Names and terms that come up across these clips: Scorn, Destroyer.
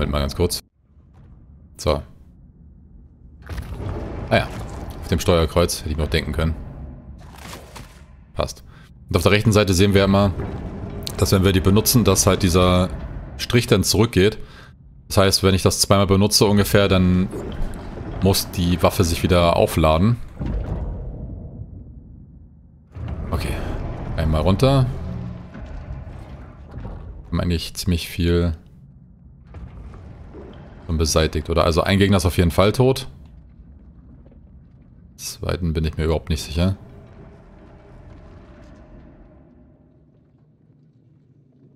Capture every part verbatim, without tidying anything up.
Moment mal ganz kurz. So. Ah ja, auf dem Steuerkreuz hätte ich mir auch denken können. Passt. Und auf der rechten Seite sehen wir immer, dass wenn wir die benutzen, dass halt dieser Strich dann zurückgeht. Das heißt, wenn ich das zweimal benutze ungefähr, dann muss die Waffe sich wieder aufladen. Okay, einmal runter. Wir haben eigentlich ziemlich viel schon beseitigt, oder? Also ein Gegner ist auf jeden Fall tot. Den zweiten bin ich mir überhaupt nicht sicher.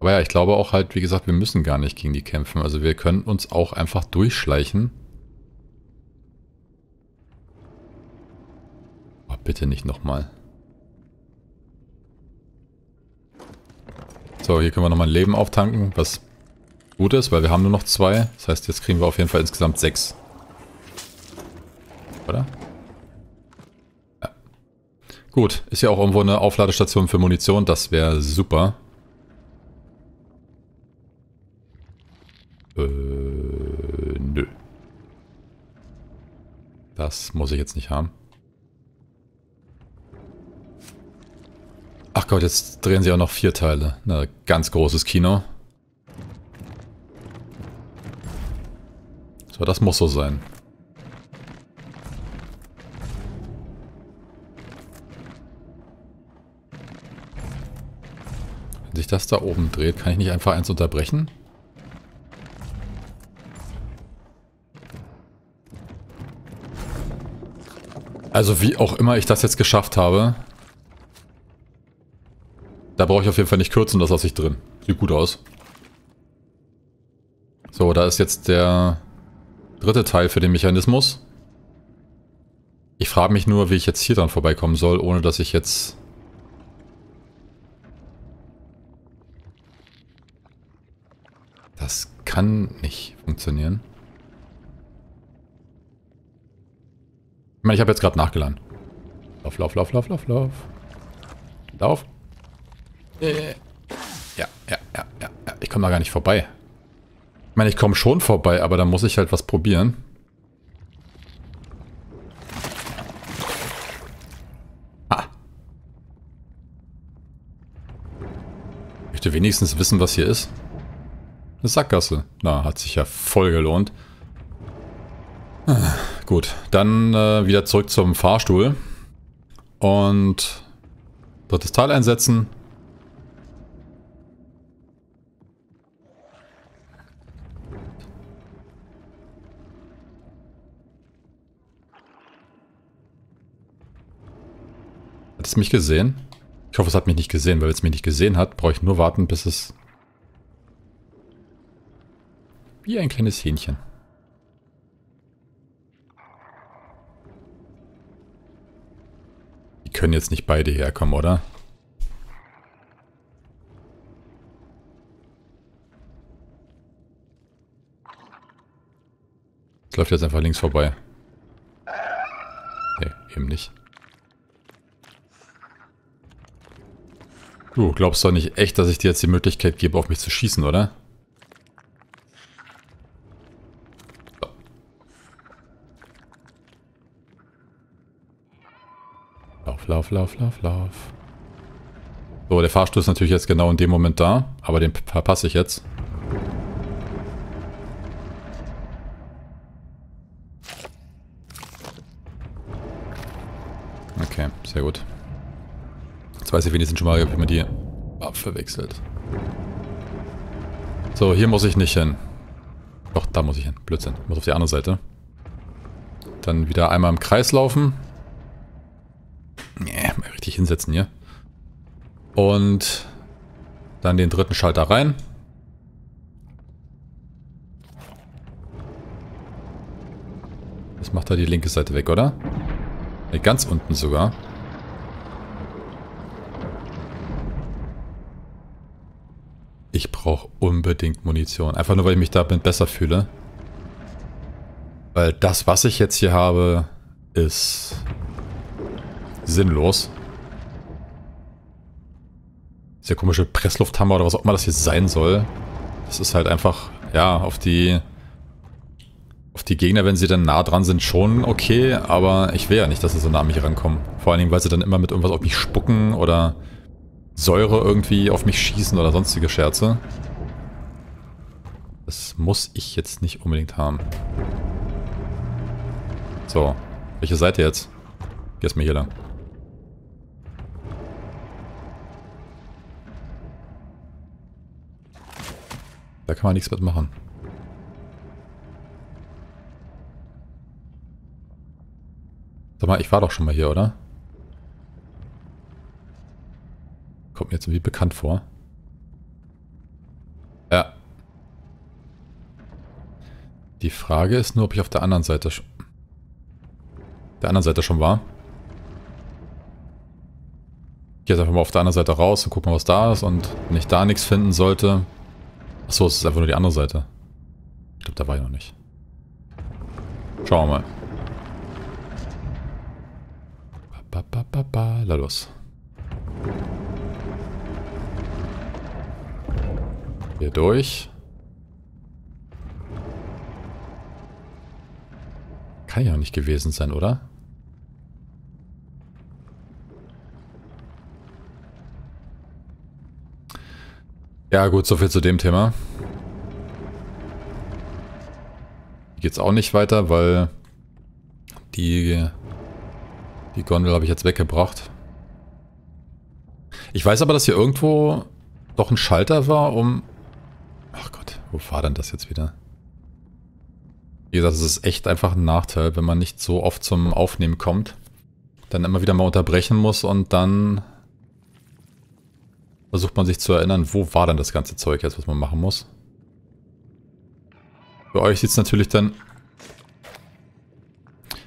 Aber ja, ich glaube auch halt, wie gesagt, wir müssen gar nicht gegen die kämpfen. Also wir können uns auch einfach durchschleichen. Oh, bitte nicht nochmal. So, hier können wir nochmal ein Leben auftanken, was gut ist, weil wir haben nur noch zwei. Das heißt, jetzt kriegen wir auf jeden Fall insgesamt sechs. Oder? Ja. Gut, ist ja auch irgendwo eine Aufladestation für Munition. Das wäre super. Äh, nö. Das muss ich jetzt nicht haben. Ach Gott, jetzt drehen sie auch noch vier Teile. Na, ganz großes Kino. So, das muss so sein. Wenn sich das da oben dreht, kann ich nicht einfach eins unterbrechen? Also wie auch immer ich das jetzt geschafft habe, da brauche ich auf jeden Fall nicht kürzen, das lasse ich drin. Sieht gut aus. So, da ist jetzt der dritte Teil für den Mechanismus. Ich frage mich nur, wie ich jetzt hier dran vorbeikommen soll, ohne dass ich jetzt... Das kann nicht funktionieren. Ich meine, ich habe jetzt gerade nachgeladen. Lauf, lauf, lauf, lauf, lauf, lauf. Lauf. Ja, ja, ja, ja, ja. Ich komme da gar nicht vorbei. Ich meine, ich komme schon vorbei, aber dann muss ich halt was probieren. Ah. Ich möchte wenigstens wissen, was hier ist. Eine Sackgasse. Na, hat sich ja voll gelohnt. Ah. Gut, dann äh, wieder zurück zum Fahrstuhl und drittes Teil einsetzen. Hat es mich gesehen? Ich hoffe, es hat mich nicht gesehen, weil wenn es mich nicht gesehen hat, brauche ich nur warten, bis es... Wie ein kleines Hähnchen. Können jetzt nicht beide herkommen, oder? Es läuft jetzt einfach links vorbei. Nee, eben nicht. Du glaubst doch nicht echt, dass ich dir jetzt die Möglichkeit gebe, auf mich zu schießen, oder? Lauf, lauf, lauf, lauf. So, der Fahrstuhl ist natürlich jetzt genau in dem Moment da, aber den verpasse ich jetzt. Okay, sehr gut. Jetzt weiß ich wenigstens schon mal, ob ich mir die Waffe wechselt. So, hier muss ich nicht hin. Doch, da muss ich hin. Blödsinn. Ich muss auf die andere Seite. Dann wieder einmal im Kreis laufen. Hinsetzen hier. Und dann den dritten Schalter rein. Das macht da die linke Seite weg, oder? Ne, ganz unten sogar. Ich brauche unbedingt Munition. Einfach nur, weil ich mich damit besser fühle. Weil das, was ich jetzt hier habe, ist sinnlos. Der komische Presslufthammer oder was auch immer das hier sein soll. Das ist halt einfach ja, auf die, auf die Gegner, wenn sie dann nah dran sind, schon okay. Aber ich will ja nicht, dass sie so nah an mich rankommen. Vor allen Dingen, weil sie dann immer mit irgendwas auf mich spucken oder Säure irgendwie auf mich schießen oder sonstige Scherze. Das muss ich jetzt nicht unbedingt haben. So, welche Seite jetzt? Geh erstmal hier lang. Da kann man nichts mit machen. Sag mal, ich war doch schon mal hier, oder? Kommt mir jetzt irgendwie bekannt vor. Ja. Die Frage ist nur, ob ich auf der anderen Seite schon... der anderen Seite schon war. Ich gehe jetzt einfach mal auf der anderen Seite raus und gucken, was da ist. Und wenn ich da nichts finden sollte... Achso, es ist einfach nur die andere Seite. Ich glaube, da war ich noch nicht. Schauen wir mal. Ba, ba, ba, ba, la los. Hier durch. Kann ja noch nicht gewesen sein, oder? Ja gut, soviel zu dem Thema. Hier geht's auch nicht weiter, weil die, die Gondel habe ich jetzt weggebracht. Ich weiß aber, dass hier irgendwo doch ein Schalter war, um... Ach Gott, wo war denn das jetzt wieder? Wie gesagt, es ist echt einfach ein Nachteil, wenn man nicht so oft zum Aufnehmen kommt. Dann immer wieder mal unterbrechen muss und dann... versucht man sich zu erinnern, wo war denn das ganze Zeug jetzt, was man machen muss. Für euch sieht es natürlich dann...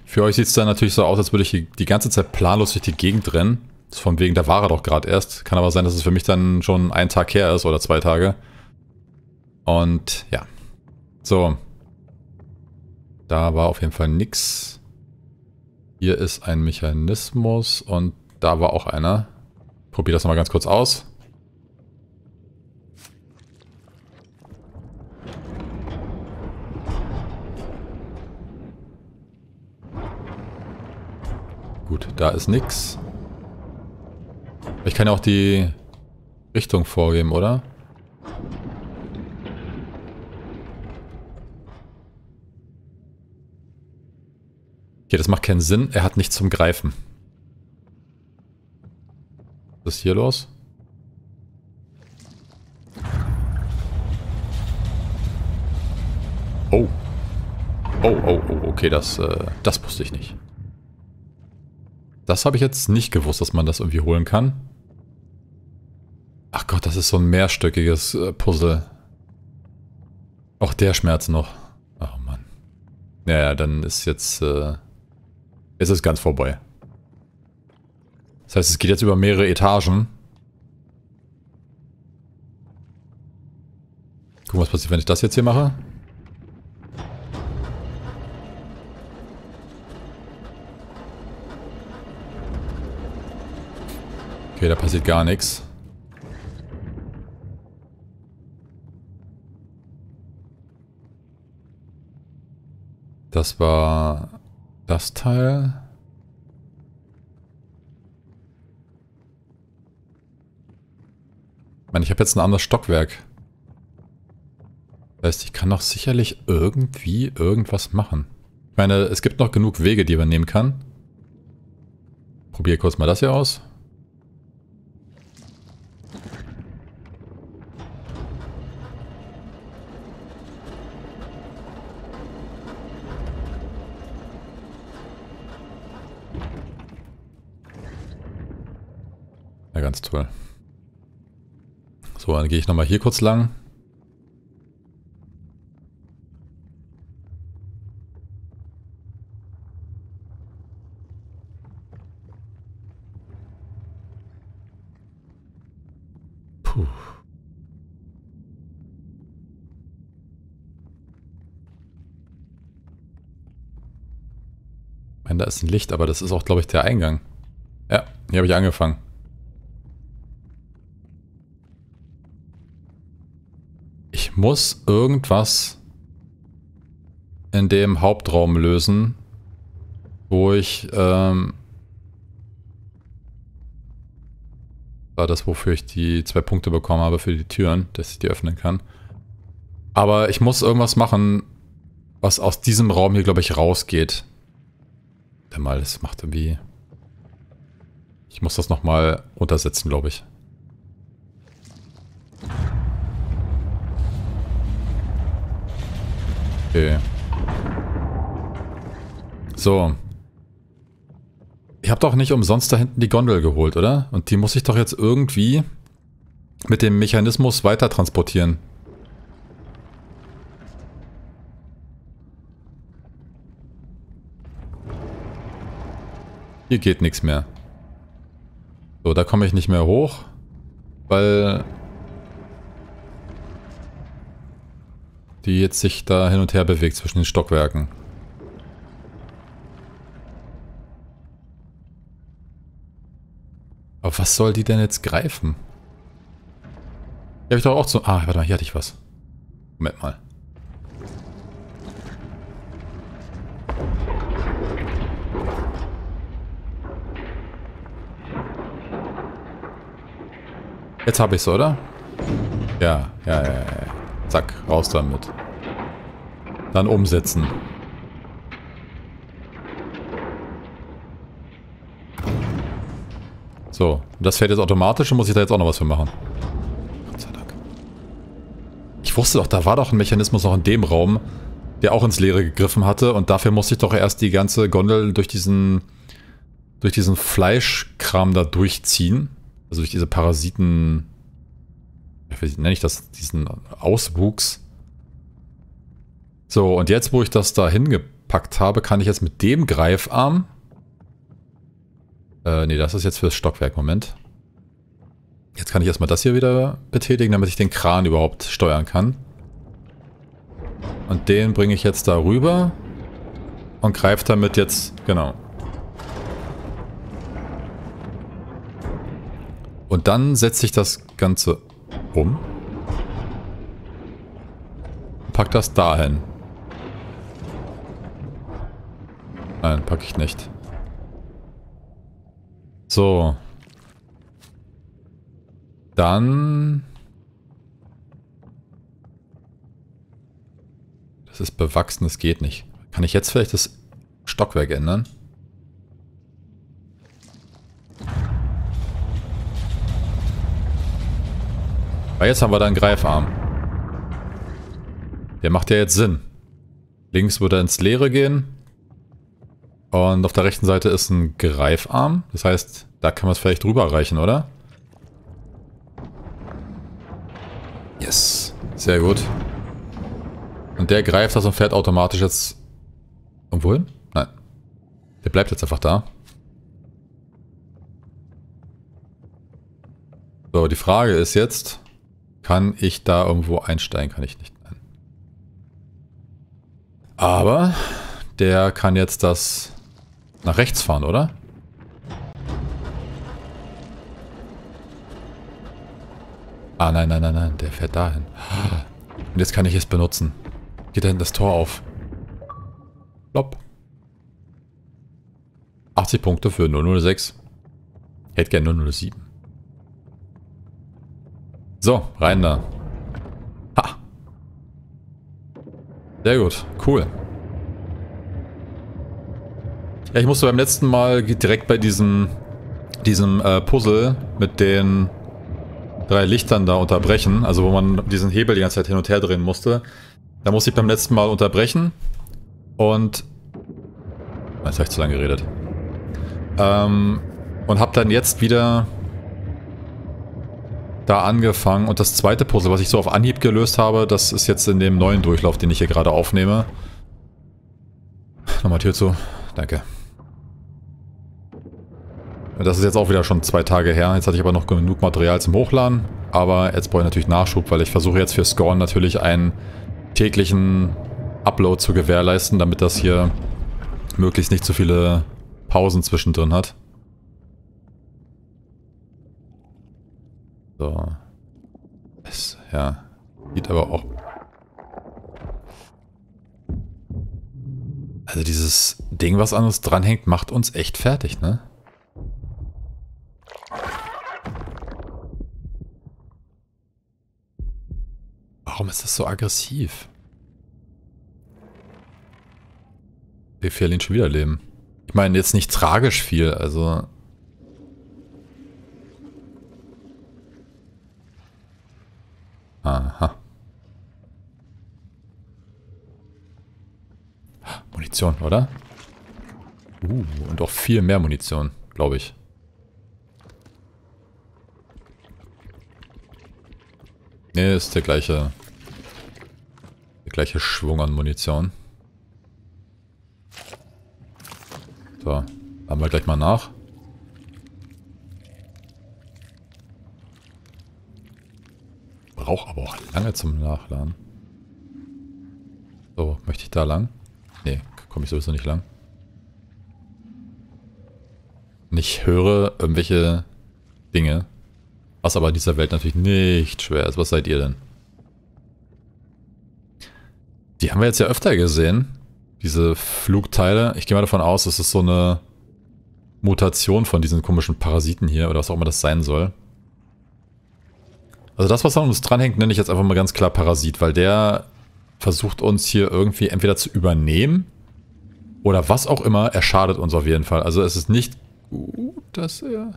Für euch sieht es dann natürlich so aus, als würde ich die ganze Zeit planlos durch die Gegend rennen. So von wegen, da war er doch gerade erst. Kann aber sein, dass es für mich dann schon ein Tag her ist oder zwei Tage. Und ja. So. Da war auf jeden Fall nix. Hier ist ein Mechanismus und da war auch einer. Probier das nochmal ganz kurz aus. Gut, da ist nix. Ich kann ja auch die Richtung vorgeben, oder? Okay, das macht keinen Sinn. Er hat nichts zum Greifen. Was ist hier los? Oh. Oh, oh, oh, okay, das, äh, das wusste ich nicht. Das habe ich jetzt nicht gewusst, dass man das irgendwie holen kann. Ach Gott, das ist so ein mehrstöckiges äh, Puzzle. Auch der Schmerz noch. Ach Mann. Naja, dann ist jetzt... Äh, ist es ganz vorbei. Das heißt, es geht jetzt über mehrere Etagen. Gucken, was passiert, wenn ich das jetzt hier mache. Okay, da passiert gar nichts. Das war das Teil. Ich meine, ich habe jetzt ein anderes Stockwerk. Das heißt, ich kann doch sicherlich irgendwie irgendwas machen. Ich meine, es gibt noch genug Wege, die man nehmen kann. Probiere kurz mal das hier aus. Ja, ganz toll. So, dann gehe ich nochmal hier kurz lang. Puh. Ich meine, da ist ein Licht, aber das ist auch, glaube ich, der Eingang. Ja, hier habe ich angefangen. muss irgendwas in dem Hauptraum lösen, wo ich, ähm, war das, wofür ich die zwei Punkte bekommen habe für die Türen, dass ich die öffnen kann. Aber ich muss irgendwas machen, was aus diesem Raum hier, glaube ich, rausgeht. Warte mal, das macht irgendwie... Ich muss das nochmal runtersetzen, glaube ich. Okay. So. Ich habe doch nicht umsonst da hinten die Gondel geholt, oder? Und die muss ich doch jetzt irgendwie mit dem Mechanismus weiter transportieren. Hier geht nichts mehr. So, da komme ich nicht mehr hoch, weil die jetzt sich da hin und her bewegt zwischen den Stockwerken. Aber was soll die denn jetzt greifen? Hier habe ich doch auch so... Ah, warte mal, hier hatte ich was. Moment mal. Jetzt habe ich's, oder? Ja, ja, ja, ja. Zack, raus damit. Dann umsetzen. So, das fährt jetzt automatisch und muss ich da jetzt auch noch was für machen. Gott sei Dank. Ich wusste doch, da war doch ein Mechanismus noch in dem Raum, der auch ins Leere gegriffen hatte, und dafür musste ich doch erst die ganze Gondel durch diesen, durch diesen Fleischkram da durchziehen. Also durch diese Parasiten, wie nenne ich das, diesen Auswuchs. So, und jetzt, wo ich das da hingepackt habe, kann ich jetzt mit dem Greifarm... Äh, nee, das ist jetzt fürs Stockwerk, Moment. Jetzt kann ich erstmal das hier wieder betätigen, damit ich den Kran überhaupt steuern kann. Und den bringe ich jetzt da rüber und greife damit jetzt, genau. Und dann setze ich das Ganze um. Und pack das dahin. Nein, packe ich nicht. So. Dann. Das ist bewachsen, das geht nicht. Kann ich jetzt vielleicht das Stockwerk ändern? Aber jetzt haben wir da einen Greifarm. Der macht ja jetzt Sinn. Links würde er ins Leere gehen. Und auf der rechten Seite ist ein Greifarm. Das heißt, da kann man es vielleicht drüber reichen, oder? Yes. Sehr gut. Und der greift das und fährt automatisch jetzt... Irgendwo hin? Nein. Der bleibt jetzt einfach da. So, die Frage ist jetzt... Kann ich da irgendwo einsteigen? Kann ich nicht. Nein. Aber der kann jetzt das nach rechts fahren, oder? Ah, nein, nein, nein, nein. Der fährt dahin. Und jetzt kann ich es benutzen. Geht da hinten das Tor auf. Plopp. achtzig Punkte für null null sechs. Hätte gern null null sieben. So, rein da. Ha! Sehr gut, cool. Ja, ich musste beim letzten Mal direkt bei diesem, diesem äh, Puzzle mit den drei Lichtern da unterbrechen, also wo man diesen Hebel die ganze Zeit hin und her drehen musste. Da musste ich beim letzten Mal unterbrechen und... Jetzt habe ich zu lange geredet. Ähm, und habe dann jetzt wieder... da angefangen, und das zweite Puzzle, was ich so auf Anhieb gelöst habe, das ist jetzt in dem neuen Durchlauf, den ich hier gerade aufnehme. Nochmal Tür zu. Danke. Das ist jetzt auch wieder schon zwei Tage her. Jetzt hatte ich aber noch genug Material zum Hochladen. Aber jetzt brauche ich natürlich Nachschub, weil ich versuche jetzt für Scorn natürlich einen täglichen Upload zu gewährleisten, damit das hier möglichst nicht zu viele Pausen zwischendrin hat. So. Es, ja, sieht aber auch Also dieses Ding, was an uns dranhängt, macht uns echt fertig, ne? Warum ist das so aggressiv? Wir fehlen schon wieder Leben. Ich meine, jetzt nicht tragisch viel, also... Aha. Munition, oder? Uh, und auch viel mehr Munition, glaube ich. Ne, ist der gleiche... Der gleiche Schwung an Munition. So, haben wir gleich mal nach. Braucht aber auch lange zum Nachladen. So, möchte ich da lang? Ne, komme ich sowieso nicht lang. Und ich höre irgendwelche Dinge. Was aber in dieser Welt natürlich nicht schwer ist. Was seid ihr denn? Die haben wir jetzt ja öfter gesehen. Diese Flugteile. Ich gehe mal davon aus, es ist so eine Mutation von diesen komischen Parasiten hier. Oder was auch immer das sein soll. Also das, was an uns dranhängt, nenne ich jetzt einfach mal ganz klar Parasit. Weil der versucht uns hier irgendwie entweder zu übernehmen. Oder was auch immer. Er schadet uns auf jeden Fall. Also es ist nicht gut, dass er...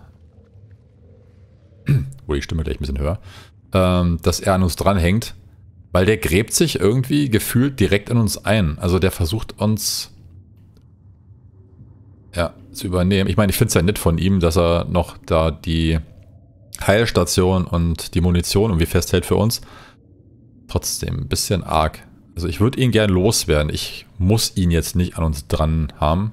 Wo die Stimme gleich ein bisschen höher, ähm, dass er an uns dranhängt, weil der gräbt sich irgendwie gefühlt direkt in uns ein. Also der versucht uns ja zu übernehmen. Ich meine, ich finde es ja nett von ihm, dass er noch da die Heilstation und die Munition irgendwie festhält für uns. Trotzdem ein bisschen arg. Also ich würde ihn gern loswerden. Ich muss ihn jetzt nicht an uns dran haben.